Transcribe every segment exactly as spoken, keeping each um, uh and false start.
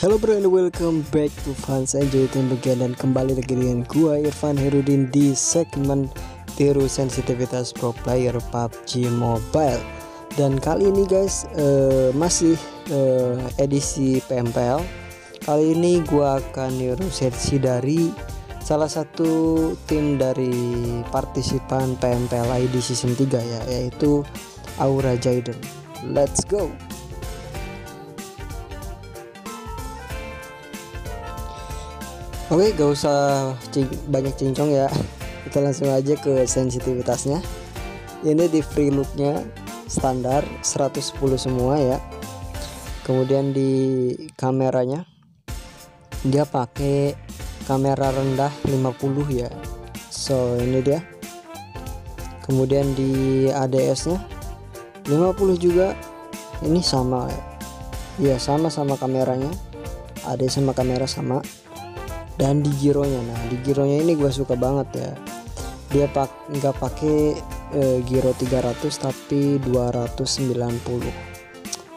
Hello bro and welcome back to fans enjoy tim bagian, dan kembali lagi dengan gua Irfan Haerudin di segmen tiru sensitivitas pro player P U B G Mobile. Dan kali ini guys uh, masih uh, edisi P M P L. Kali ini gua akan niru sensi dari salah satu tim dari partisipan P M P L I D season tiga ya, yaitu Aura Jayden. Let's go. Oke, gak usah cing banyak cincong ya, kita langsung aja ke sensitivitasnya. Ini di free looknya standar seratus sepuluh semua ya. Kemudian di kameranya dia pakai kamera rendah lima puluh ya, so ini dia. Kemudian di A D S nya lima puluh juga, ini sama ya, sama-sama kameranya, A D S sama kamera sama. Dan di gironya, nah di gironya ini gue suka banget ya, dia pak nggak pakai e, giro tiga ratus tapi dua ratus sembilan puluh,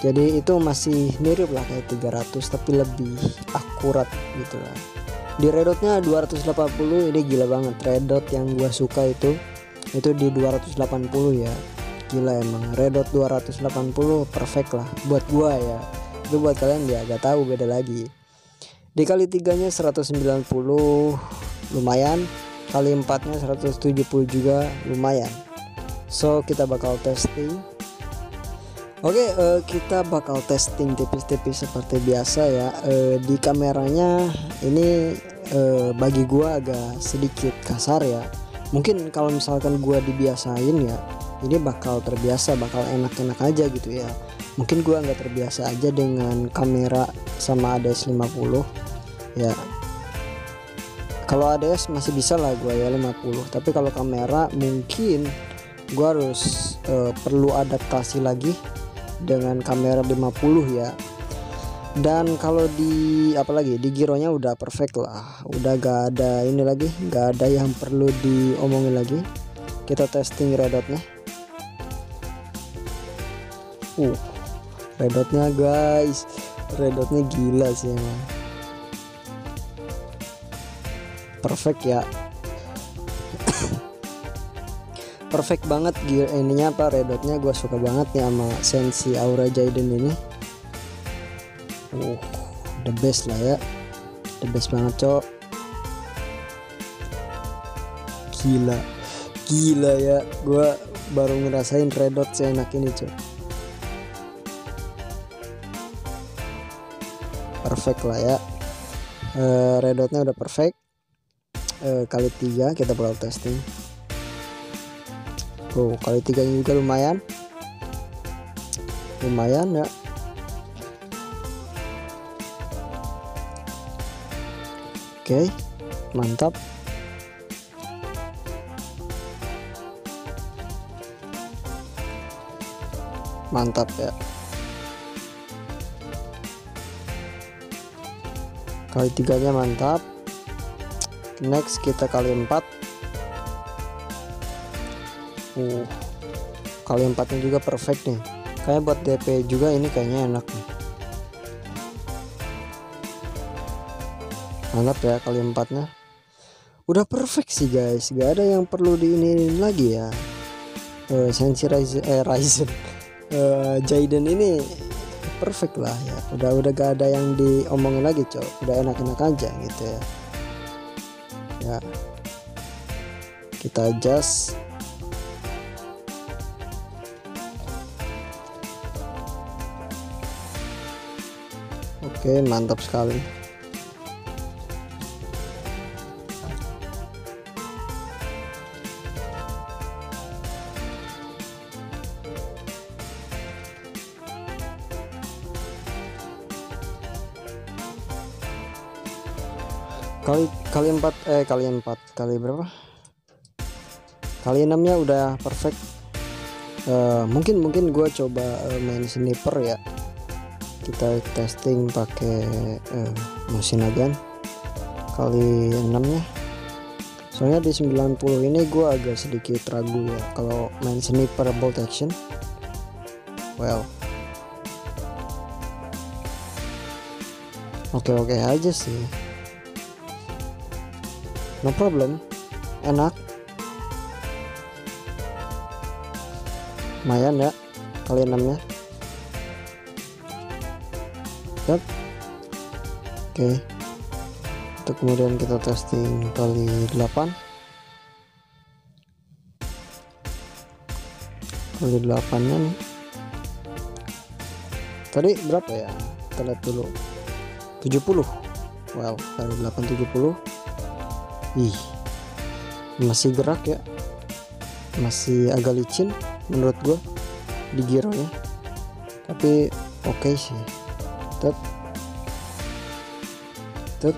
jadi itu masih mirip lah kayak tiga ratus tapi lebih akurat gitu lah. Di redotnya dua ratus delapan puluh, ini gila banget redot yang gue suka itu itu di dua ratus delapan puluh ya, gila emang redot dua ratus delapan puluh perfect lah buat gue ya, itu buat kalian ya gak tahu beda lagi. Dikali tiganya seratus sembilan puluh lumayan, kali empatnya seratus tujuh puluh juga lumayan. So kita bakal testing. Oke, uh, kita bakal testing tipis-tipis seperti biasa ya. Uh, di kameranya ini uh, bagi gua agak sedikit kasar ya. Mungkin kalau misalkan gua dibiasain ya, ini bakal terbiasa, bakal enak-enak aja gitu ya. Mungkin gua nggak terbiasa aja dengan kamera sama A D S lima puluh. Ya kalau A D S masih bisa lah gue ya lima puluh, tapi kalau kamera mungkin gue harus uh, perlu adaptasi lagi dengan kamera lima puluh ya. Dan kalau di apalagi di gironya udah perfect lah, udah gak ada ini lagi, gak ada yang perlu diomongin lagi. Kita testing redotnya. Uh redotnya guys, redotnya gila sih emang perfect ya. Perfect banget gear ininya apa redotnya, gue suka banget nih sama sensi Aura Jayden ini. Uh, the best lah ya, the best banget cok, gila gila ya, gue baru ngerasain redot seenak ini cok, perfect lah ya. Uh, redotnya udah perfect. Uh, kali tiga kita bakal testing. Oh kali tiga juga lumayan, lumayan ya. Oke, okay, mantap. Mantap ya. Kali tiganya mantap. Next kita kali empat. Uh, kali empatnya juga perfect nih. Kayaknya buat D P juga ini kayaknya enak nih. Mantap ya kali empatnya. Udah perfect sih guys, gak ada yang perlu diinin lagi ya. Uh, Sensi Ryzen, eh, Ryzen. Uh, Jayden ini perfect lah ya. Udah udah gak ada yang diomongin lagi cow. Udah enak-enak aja gitu ya. Ya kita adjust. Oke, mantap sekali. Kali kali empat eh kali empat kali berapa kali enamnya udah perfect. Uh, mungkin mungkin gue coba uh, main sniper ya, kita testing pakai uh, mesin agan kali enamnya, soalnya di sembilan puluh ini gue agak sedikit ragu ya kalau main sniper bolt action. Well oke-oke aja sih, no problem, enak, lumayan ya kali enamnya. Yep. Oke, itu kemudian kita testing kali delapan, kali delapan nya nih tadi berapa ya, kita lihat dulu. Tujuh puluh, well kali delapan tujuh puluh. Ih, masih gerak ya, masih agak licin menurut gue di gironya, tapi oke okay sih. Tet tet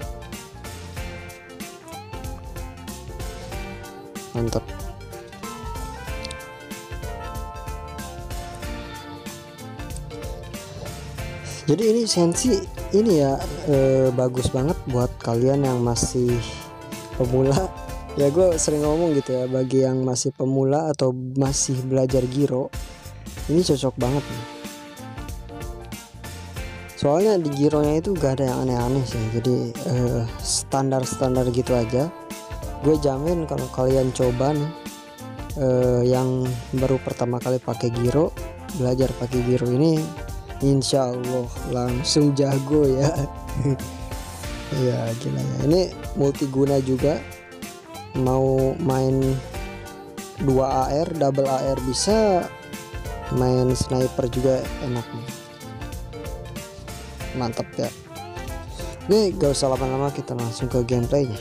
mantap. Jadi ini sensi ini ya, e, bagus banget buat kalian yang masih pemula ya, gue sering ngomong gitu ya, bagi yang masih pemula atau masih belajar giro ini cocok banget nih. Soalnya di gironya itu gak ada yang aneh-aneh sih, jadi eh, standar-standar gitu aja. Gue jamin kalau kalian coba nih, eh, yang baru pertama kali pakai giro, belajar pakai giro ini, insya Allah langsung jago ya. Ya gila ya, ini multiguna juga, mau main dua A R, double A R bisa, main sniper juga enak nih. Mantap ya. Oke, gak usah lama-lama, kita langsung ke gameplaynya.